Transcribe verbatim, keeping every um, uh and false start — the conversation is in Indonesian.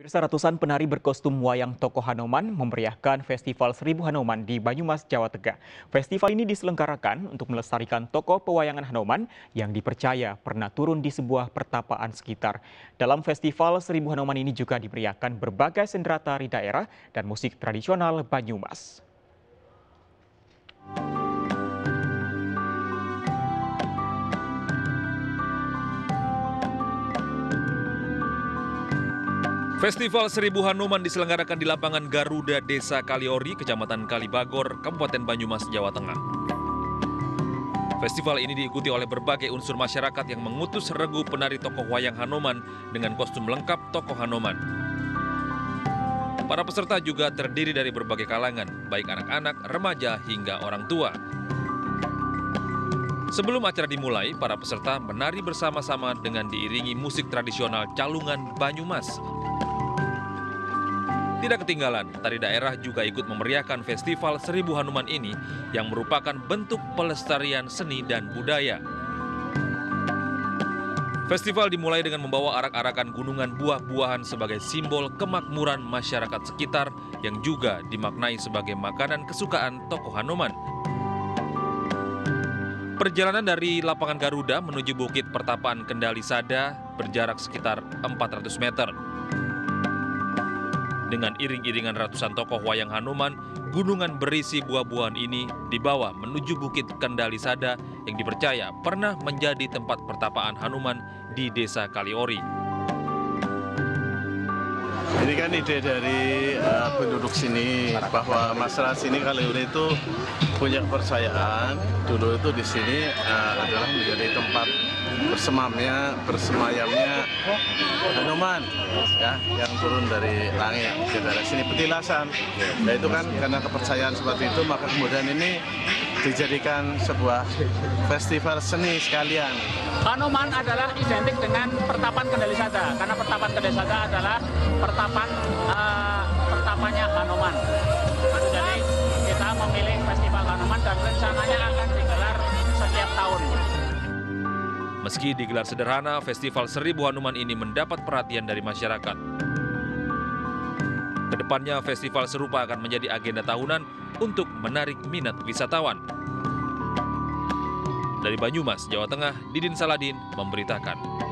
Pemirsa, ratusan penari berkostum wayang tokoh Hanoman memeriahkan Festival Seribu Hanoman di Banyumas, Jawa Tengah. Festival ini diselenggarakan untuk melestarikan tokoh pewayangan Hanoman yang dipercaya pernah turun di sebuah pertapaan sekitar. Dalam Festival Seribu Hanoman ini juga dimeriahkan berbagai sendera tari daerah dan musik tradisional Banyumas. Festival Seribu Hanoman diselenggarakan di Lapangan Garuda, Desa Kaliori, Kecamatan Kalibagor, Kabupaten Banyumas, Jawa Tengah. Festival ini diikuti oleh berbagai unsur masyarakat yang mengutus regu penari tokoh wayang Hanoman dengan kostum lengkap tokoh Hanoman. Para peserta juga terdiri dari berbagai kalangan, baik anak-anak, remaja, hingga orang tua. Sebelum acara dimulai, para peserta menari bersama-sama dengan diiringi musik tradisional Calungan Banyumas. Tidak ketinggalan, tari daerah juga ikut memeriahkan Festival Seribu Hanoman ini yang merupakan bentuk pelestarian seni dan budaya. Festival dimulai dengan membawa arak-arakan gunungan buah-buahan sebagai simbol kemakmuran masyarakat sekitar yang juga dimaknai sebagai makanan kesukaan tokoh Hanoman. Perjalanan dari Lapangan Garuda menuju Bukit Pertapan Kendalisada berjarak sekitar empat ratus meter. Dengan iring-iringan ratusan tokoh wayang Hanoman, gunungan berisi buah-buahan ini dibawa menuju Bukit Kendalisada yang dipercaya pernah menjadi tempat pertapaan Hanoman di Desa Kaliori. Ini kan ide dari uh, penduduk sini, bahwa masyarakat sini Kaliori itu punya kepercayaan. Dulu itu di sini uh, adalah menjadi tempat bersemamnya, bersemayamnya Hanoman ya, yang turun dari langit ke daerah sini petilasan. Nah, itu kan karena kepercayaan seperti itu, maka kemudian ini dijadikan sebuah festival seni sekalian. Hanoman adalah identik dengan Pertapan Kendalisada, karena Pertapan Kendalisada adalah pertapan uh, pertapannya Hanoman. Jadi kita memilih festival Hanoman dan rencananya akan digelar setiap tahun. Meski digelar sederhana, Festival Seribu Hanoman ini mendapat perhatian dari masyarakat. Kedepannya, festival serupa akan menjadi agenda tahunan untuk menarik minat wisatawan. Dari Banyumas, Jawa Tengah, Didin Saladin memberitakan.